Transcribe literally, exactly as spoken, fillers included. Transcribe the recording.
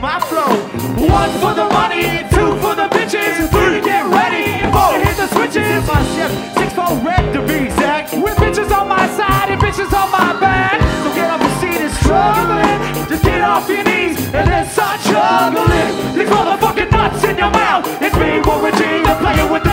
my flow. One for the money, two for the bitches, three to get ready, four to hit the switches. My chef, six four red to be exact. With bitches on my side and bitches on my back. So get up and see this struggling. Just get off your knees and then start juggling. These motherfucking nuts in your mouth. It's me, Warren G, I'm playing with the